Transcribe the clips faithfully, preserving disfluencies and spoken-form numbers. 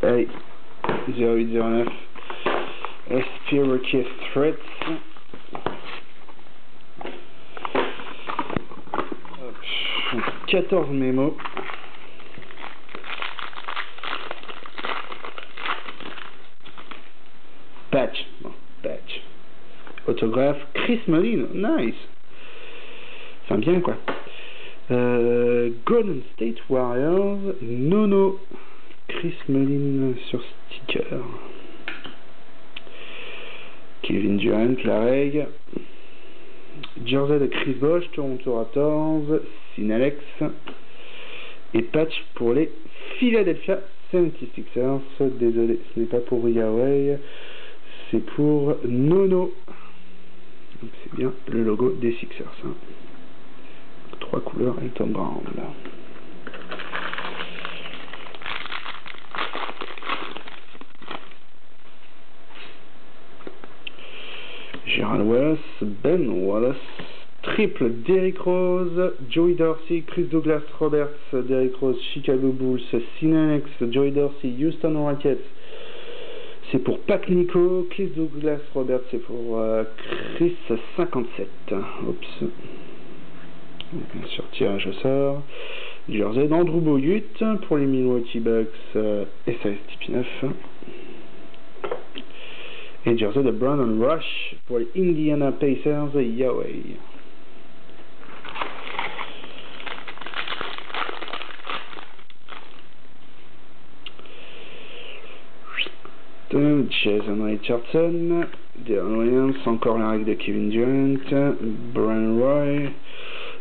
Hey, zéro huit zéro neuf. S P Rookie Threads. quatorze mémos. Patch. Bon, patch. Autographe Chris Mullin. Nice. Enfin, bien quoi. Euh, Golden State Warriors. Nono. Chris Mullin sur sticker. Kevin Durant, la règle. Jersey de Chris Bosch, Toronto Raptors, Sinalex. Et patch pour les Philadelphia soixante-seize ers. Désolé, ce n'est pas pour Yahweh, c'est pour Nono. Donc c'est bien le logo des Sixers. Hein. Trois couleurs et le Tom Brown là. Gerald Wallace, Ben Wallace, triple Derrick Rose, Joey Dorsey, Chris Douglas-Roberts, Derrick Rose, Chicago Bulls, Sinalex, Joey Dorsey, Houston Rockets, c'est pour Pat Nico, Chris Douglas-Roberts, c'est pour euh, Chris cinquante-sept. Oups. Sur tirage au sort, New Jersey Andrew Bogut pour les Milwaukee Bucks, euh, S A S T P neuf. Et jersey de Brandon Rush pour les Indiana Pacers et Yahweh. Jason Richardson, Dylan Williams, encore la règle de Kevin Durant, Brandon Roy,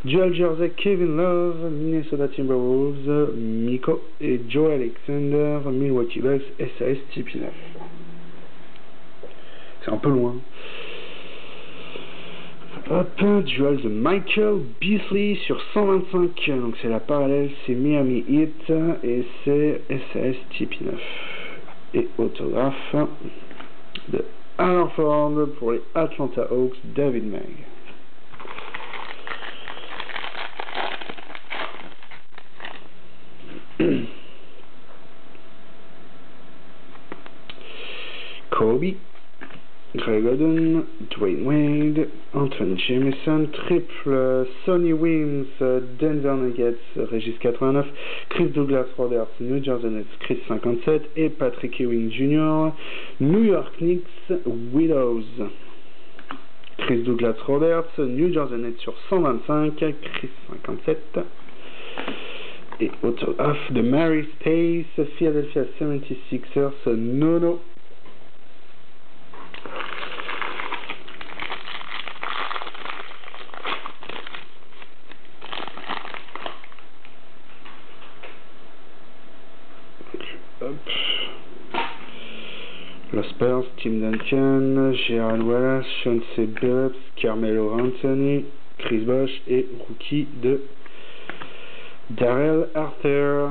Joel Jersey, Kevin Love, Minnesota Timberwolves, Miko et Joe Alexander, Milwaukee Bucks, S A S T P neuf. Un peu loin. Hop, duel de Michael Beasley sur cent vingt-cinq. Donc c'est la parallèle, c'est Miami Heat et c'est S A S T P neuf. Et autographe de Al Horford pour les Atlanta Hawks, David Meg. Kobe. Greg Oden, Dwayne Wade, Anthony Jameson, triple Sonny Weems, Denver Nuggets, Régis quatre-vingt-neuf, Chris Douglas-Roberts, New Jersey Nets, Chris cinquante-sept et Patrick Ewing Junior, New York Knicks, Widows. Chris Douglas-Roberts, New Jersey Nets sur cent vingt-cinq, Chris cinquante-sept. Et autographe de Mary Space, Philadelphia soixante-seize ers, Nono. Los Spurs, Tim Duncan, Gerald Wallace, Sean C. Billups, Carmelo Anthony, Chris Bosch et rookie de Darrell Arthur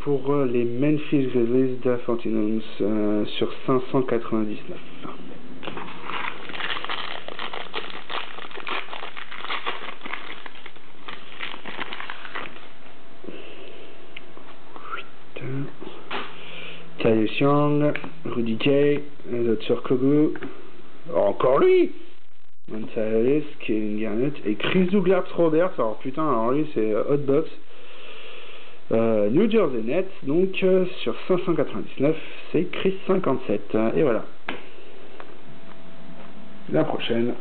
pour les Memphis Grizzlies d'A quatorze euh, sur cinq cent quatre-vingt-dix-neuf. Thaddeus Young, Rudy Gay, Docteur Kogu, encore lui, Montalis, Kevin Garnett et Chris Douglas-Roberts. Alors putain, alors lui c'est Hotbox. Euh, New Jersey Nets, donc euh, sur cinq cent quatre-vingt-dix-neuf, c'est Chris cinquante-sept. Et voilà. La prochaine.